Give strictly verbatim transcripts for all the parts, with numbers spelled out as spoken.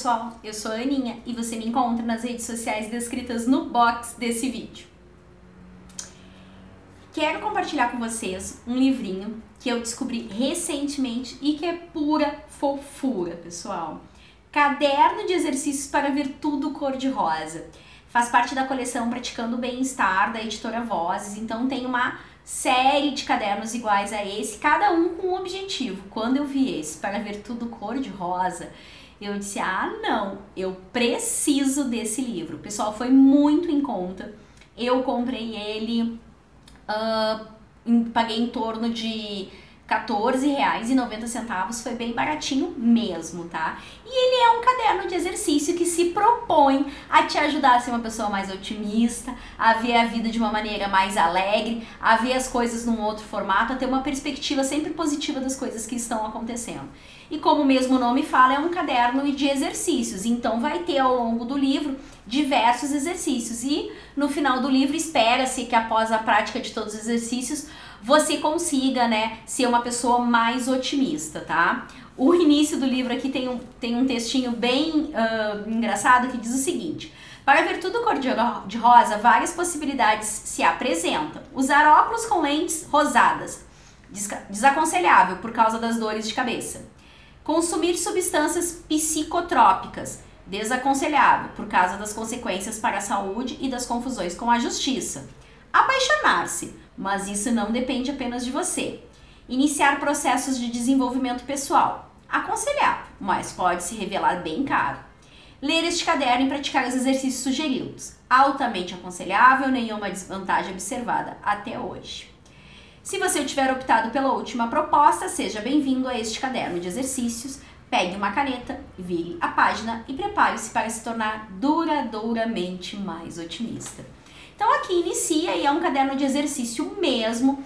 pessoal, eu sou a Aninha e você me encontra nas redes sociais descritas no box desse vídeo. Quero compartilhar com vocês um livrinho que eu descobri recentemente e que é pura fofura, pessoal. Caderno de Exercícios para ver tudo cor-de-rosa. Faz parte da coleção Praticando o Bem-Estar, da editora Vozes, então tem uma série de cadernos iguais a esse, cada um com um objetivo. Quando eu vi esse, para ver tudo cor-de-rosa, eu disse, ah não, eu preciso desse livro. O pessoal foi muito em conta, eu comprei ele, uh, em, paguei em torno de quatorze reais e noventa centavos, foi bem baratinho mesmo, tá? E ele é um caderno de exercício que se propõe a te ajudar a ser uma pessoa mais otimista, a ver a vida de uma maneira mais alegre, a ver as coisas num outro formato, a ter uma perspectiva sempre positiva das coisas que estão acontecendo. E como o mesmo nome fala, é um caderno de exercícios, então vai ter ao longo do livro diversos exercícios e no final do livro espera-se que após a prática de todos os exercícios você consiga, né, ser uma pessoa mais otimista, tá? O início do livro aqui tem um, tem um textinho bem uh, engraçado que diz o seguinte: para ver tudo cor-de-rosa, várias possibilidades se apresentam. Usar óculos com lentes rosadas, desaconselhável por causa das dores de cabeça. Consumir substâncias psicotrópicas, desaconselhável por causa das consequências para a saúde e das confusões com a justiça. Apaixonar-se, mas isso não depende apenas de você. Iniciar processos de desenvolvimento pessoal, aconselhável, mas pode se revelar bem caro. Ler este caderno e praticar os exercícios sugeridos, altamente aconselhável, nenhuma desvantagem observada até hoje. Se você tiver optado pela última proposta, seja bem-vindo a este caderno de exercícios. Pegue uma caneta, vire a página e prepare-se para se tornar duradouramente mais otimista. Então aqui inicia e é um caderno de exercício mesmo.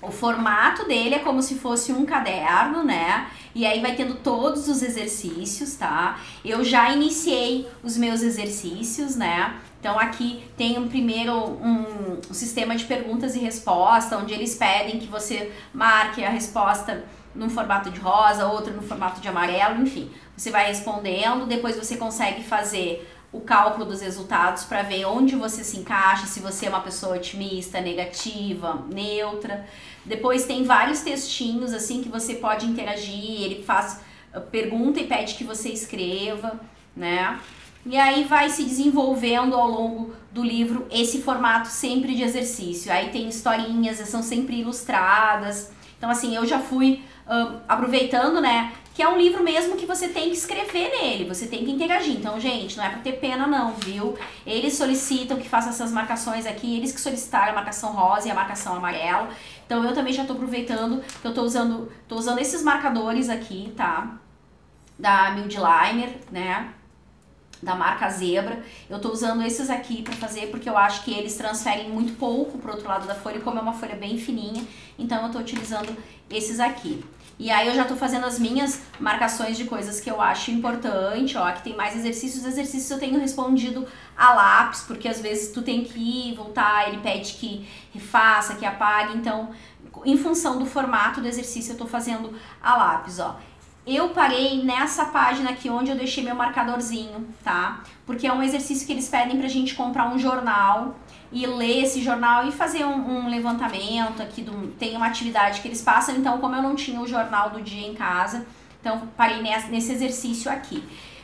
O formato dele é como se fosse um caderno, né? E aí vai tendo todos os exercícios, tá? Eu já iniciei os meus exercícios, né? Então aqui tem um primeiro um, um sistema de perguntas e respostas, onde eles pedem que você marque a resposta num formato de rosa, outro no formato de amarelo, enfim. Você vai respondendo, depois você consegue fazer o cálculo dos resultados para ver onde você se encaixa, se você é uma pessoa otimista, negativa, neutra. Depois tem vários textinhos assim que você pode interagir, ele faz pergunta e pede que você escreva, né? E aí vai se desenvolvendo ao longo do livro esse formato sempre de exercício. Aí tem historinhas, são sempre ilustradas. Então assim, eu já fui uh, aproveitando, né, que é um livro mesmo que você tem que escrever nele, você tem que interagir. Então, gente, não é pra ter pena não, viu? Eles solicitam que faça essas marcações aqui, eles que solicitaram a marcação rosa e a marcação amarela. Então eu também já tô aproveitando, que eu tô usando, tô usando esses marcadores aqui, tá? Da Mildliner, né? Da marca Zebra. Eu tô usando esses aqui pra fazer porque eu acho que eles transferem muito pouco pro outro lado da folha, como é uma folha bem fininha, então eu tô utilizando esses aqui. E aí eu já tô fazendo as minhas marcações de coisas que eu acho importante, ó, que tem mais exercícios. Os exercícios eu tenho respondido a lápis, porque às vezes tu tem que ir, voltar, ele pede que refaça, que apague, então em função do formato do exercício eu tô fazendo a lápis, ó. Eu parei nessa página aqui onde eu deixei meu marcadorzinho, tá? Porque é um exercício que eles pedem pra gente comprar um jornal e ler esse jornal e fazer um, um levantamento aqui, do, tem uma atividade que eles passam, então como eu não tinha o jornal do dia em casa, então parei nessa, nesse exercício aqui.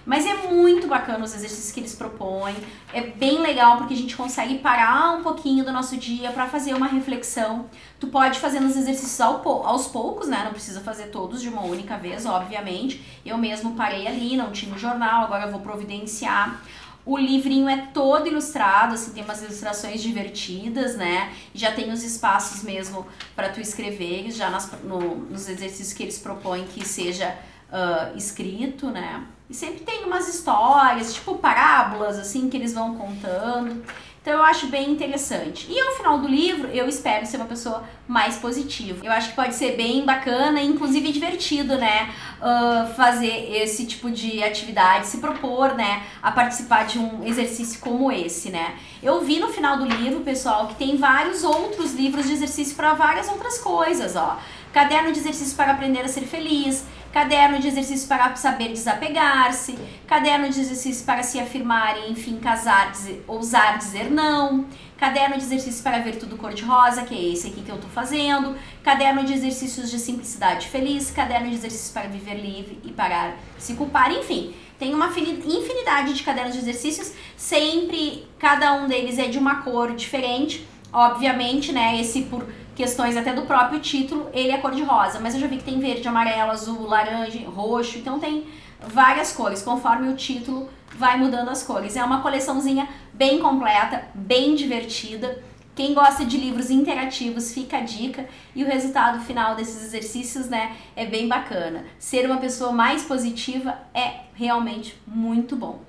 Mas é muito bacana os exercícios que eles propõem, é bem legal porque a gente consegue parar um pouquinho do nosso dia para fazer uma reflexão. Tu pode fazer os exercícios ao, aos poucos, né? Não precisa fazer todos de uma única vez, obviamente. Eu mesmo parei ali, não tinha o jornal, agora eu vou providenciar. O livrinho é todo ilustrado, assim, tem umas ilustrações divertidas, né? Já tem os espaços mesmo para tu escrever, já nas, no, nos exercícios que eles propõem que seja uh, escrito, né? E sempre tem umas histórias, tipo parábolas, assim, que eles vão contando. Então eu acho bem interessante. E ao final do livro, eu espero ser uma pessoa mais positiva. Eu acho que pode ser bem bacana e inclusive divertido, né? Uh, fazer esse tipo de atividade, se propor, né? A participar de um exercício como esse, né? Eu vi no final do livro, pessoal, que tem vários outros livros de exercício para várias outras coisas, ó. Caderno de exercícios para aprender a ser feliz, caderno de exercícios para saber desapegar-se, caderno de exercícios para se afirmar e, enfim, casar, dizer, ousar dizer não, caderno de exercícios para ver tudo cor-de-rosa, que é esse aqui que eu tô fazendo, caderno de exercícios de simplicidade feliz, caderno de exercícios para viver livre e parar se culpar, enfim. Tem uma infinidade de cadernos de exercícios, sempre cada um deles é de uma cor diferente, obviamente, né, esse por questões até do próprio título, ele é cor de rosa, mas eu já vi que tem verde, amarelo, azul, laranja, roxo, então tem várias cores, conforme o título vai mudando as cores. É uma coleçãozinha bem completa, bem divertida. Quem gosta de livros interativos, fica a dica, e o resultado final desses exercícios, né, é bem bacana. Ser uma pessoa mais positiva é realmente muito bom.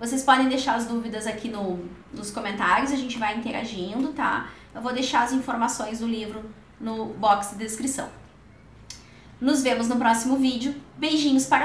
Vocês podem deixar as dúvidas aqui no, nos comentários, a gente vai interagindo, tá? Eu vou deixar as informações do livro no box de descrição. Nos vemos no próximo vídeo. Beijinhos para todos!